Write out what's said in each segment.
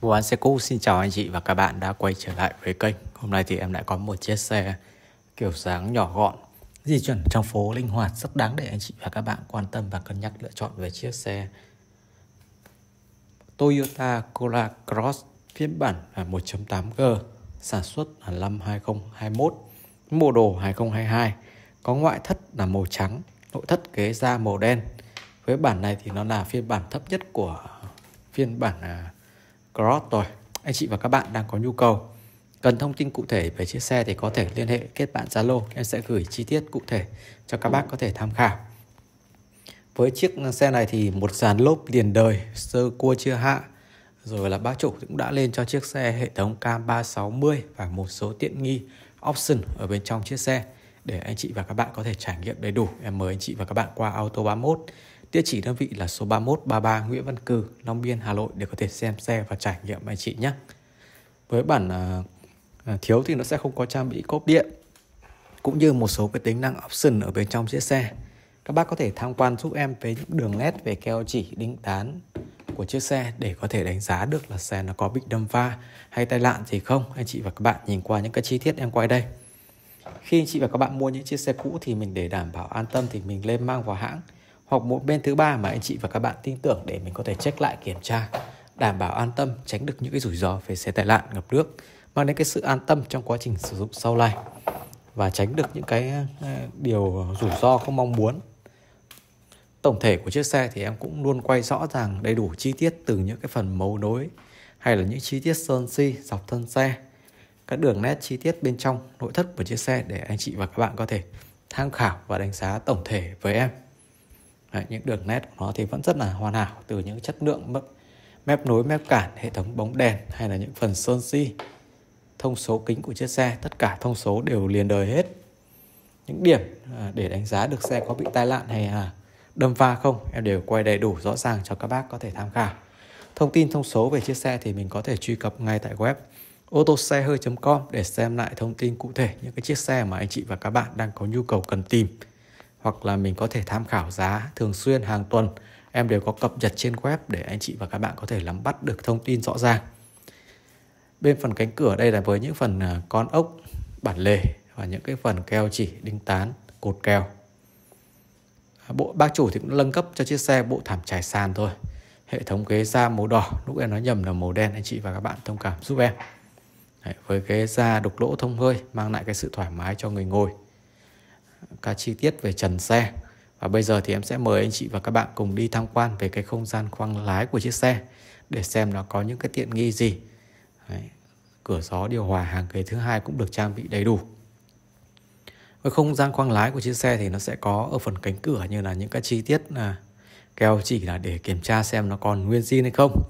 Vụ án xe cũ. Xin chào anh chị và các bạn đã quay trở lại với kênh. Hôm nay thì em lại có một chiếc xe kiểu dáng nhỏ gọn, di chuyển trong phố linh hoạt, rất đáng để anh chị và các bạn quan tâm và cân nhắc lựa chọn về chiếc xe Toyota Corolla Cross phiên bản 1.8G, sản xuất là năm 2021, mô đồ 2022, có ngoại thất là màu trắng, nội thất ghế da màu đen. Với bản này thì nó là phiên bản thấp nhất của phiên bản Cross rồi. Anh chị và các bạn đang có nhu cầu cần thông tin cụ thể về chiếc xe thì có thể liên hệ kết bạn Zalo, em sẽ gửi chi tiết cụ thể cho các bác có thể tham khảo. Với chiếc xe này thì một dàn lốp liền đời, sơ cua chưa hạ, rồi là bác chủ cũng đã lên cho chiếc xe hệ thống cam 360 và một số tiện nghi option ở bên trong chiếc xe để anh chị và các bạn có thể trải nghiệm đầy đủ. Em mời anh chị và các bạn qua Auto 31, địa chỉ đơn vị là số 3133 Nguyễn Văn Cừ, Long Biên, Hà Nội để có thể xem xe và trải nghiệm anh chị nhé. Với bản thiếu thì nó sẽ không có trang bị cốp điện cũng như một số cái tính năng option ở bên trong chiếc xe. Các bác có thể tham quan giúp em về những đường nét về keo chỉ đinh tán của chiếc xe để có thể đánh giá được là xe nó có bị đâm va hay tai nạn gì không. Anh chị và các bạn nhìn qua những cái chi tiết em quay đây. Khi anh chị và các bạn mua những chiếc xe cũ thì mình để đảm bảo an tâm thì mình lên mang vào hãng hoặc một bên thứ ba mà anh chị và các bạn tin tưởng để mình có thể check lại, kiểm tra, đảm bảo an tâm, tránh được những cái rủi ro về xe tai nạn, ngập nước, mang đến cái sự an tâm trong quá trình sử dụng sau này và tránh được những cái điều rủi ro không mong muốn. Tổng thể của chiếc xe thì em cũng luôn quay rõ ràng đầy đủ chi tiết từ những cái phần mấu nối hay là những chi tiết sơn si dọc thân xe, các đường nét chi tiết bên trong nội thất của chiếc xe để anh chị và các bạn có thể tham khảo và đánh giá tổng thể với em. Đấy, những đường nét của nó thì vẫn rất là hoàn hảo, từ những chất lượng mép nối, mép cản, hệ thống bóng đèn hay là những phần sơn si, thông số kính của chiếc xe, tất cả thông số đều liền đời hết. Những điểm để đánh giá được xe có bị tai nạn hay là đâm va không em đều quay đầy đủ rõ ràng cho các bác có thể tham khảo. Thông tin thông số về chiếc xe thì mình có thể truy cập ngay tại web oto xe hơi.com để xem lại thông tin cụ thể những cái chiếc xe mà anh chị và các bạn đang có nhu cầu cần tìm, hoặc là mình có thể tham khảo giá thường xuyên hàng tuần. Em đều có cập nhật trên web để anh chị và các bạn có thể nắm bắt được thông tin rõ ràng. Bên phần cánh cửa đây là với những phần con ốc, bản lề và những cái phần keo chỉ, đinh tán, cột kèo. Bác chủ thì cũng nâng cấp cho chiếc xe bộ thảm trải sàn thôi. Hệ thống ghế da màu đỏ, lúc em nói nhầm là màu đen, anh chị và các bạn thông cảm giúp em. Đấy, với ghế da đục lỗ thông hơi mang lại cái sự thoải mái cho người ngồi. Các chi tiết về trần xe. Và bây giờ thì em sẽ mời anh chị và các bạn cùng đi tham quan về cái không gian khoang lái của chiếc xe để xem nó có những cái tiện nghi gì. Đấy, cửa gió, điều hòa, hàng ghế thứ hai cũng được trang bị đầy đủ. Với không gian khoang lái của chiếc xe thì nó sẽ có ở phần cánh cửa như là những cái chi tiết là keo chỉ là để kiểm tra xem nó còn nguyên zin hay không.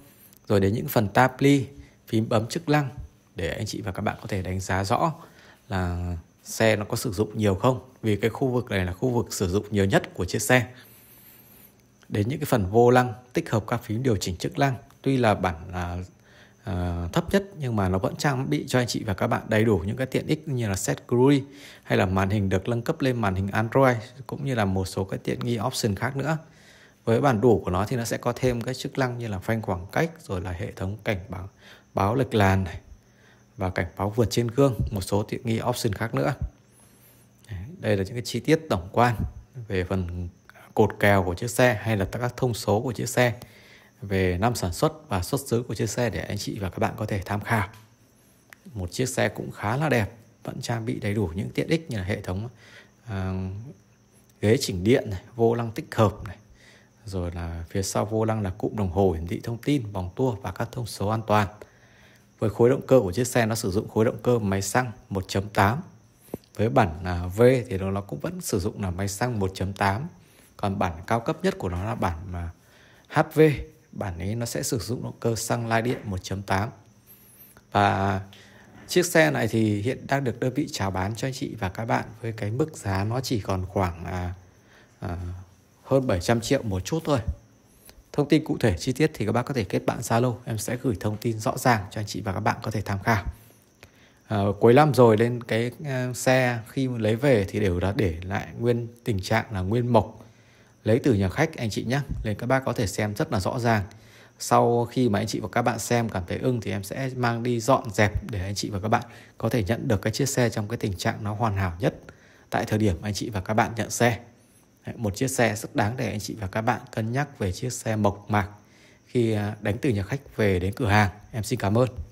Rồi đến những phần táp ly, phím bấm chức năng để anh chị và các bạn có thể đánh giá rõ là xe nó có sử dụng nhiều không, vì cái khu vực này là khu vực sử dụng nhiều nhất của chiếc xe. Đến những cái phần vô lăng tích hợp các phím điều chỉnh chức năng, tuy là bản thấp nhất nhưng mà nó vẫn trang bị cho anh chị và các bạn đầy đủ những cái tiện ích như là set cruise hay là màn hình được nâng cấp lên màn hình Android, cũng như là một số cái tiện nghi option khác nữa. Với bản đủ của nó thì nó sẽ có thêm các chức năng như là phanh khoảng cách, rồi là hệ thống cảnh báo lệch làn này và cảnh báo vượt trên gương, một số tiện nghi option khác nữa. Đây là những cái chi tiết tổng quan về phần cột kèo của chiếc xe hay là các thông số của chiếc xe, về năm sản xuất và xuất xứ của chiếc xe để anh chị và các bạn có thể tham khảo. Một chiếc xe cũng khá là đẹp, vẫn trang bị đầy đủ những tiện ích như là hệ thống ghế chỉnh điện này, vô lăng tích hợp này, rồi là phía sau vô lăng là cụm đồng hồ hiển thị thông tin, vòng tua và các thông số an toàn. Với khối động cơ của chiếc xe, nó sử dụng khối động cơ máy xăng 1.8. Với bản V thì nó cũng vẫn sử dụng là máy xăng 1.8. Còn bản cao cấp nhất của nó là bản HV. Bản ấy nó sẽ sử dụng động cơ xăng lai điện 1.8. Và chiếc xe này thì hiện đang được đơn vị chào bán cho anh chị và các bạn với cái mức giá nó chỉ còn khoảng hơn 700 triệu một chút thôi. Thông tin cụ thể chi tiết thì các bác có thể kết bạn Zalo, em sẽ gửi thông tin rõ ràng cho anh chị và các bạn có thể tham khảo. Cuối năm rồi nên cái xe khi lấy về thì đều đã để lại nguyên tình trạng là nguyên mộc, lấy từ nhà khách anh chị nhé, nên các bác có thể xem rất là rõ ràng. sau khi mà anh chị và các bạn xem cảm thấy ưng thì em sẽ mang đi dọn dẹp để anh chị và các bạn có thể nhận được cái chiếc xe trong cái tình trạng nó hoàn hảo nhất tại thời điểm anh chị và các bạn nhận xe. Một chiếc xe rất đáng để anh chị và các bạn cân nhắc về chiếc xe mộc mạc khi đánh từ nhà khách về đến cửa hàng. Em xin cảm ơn.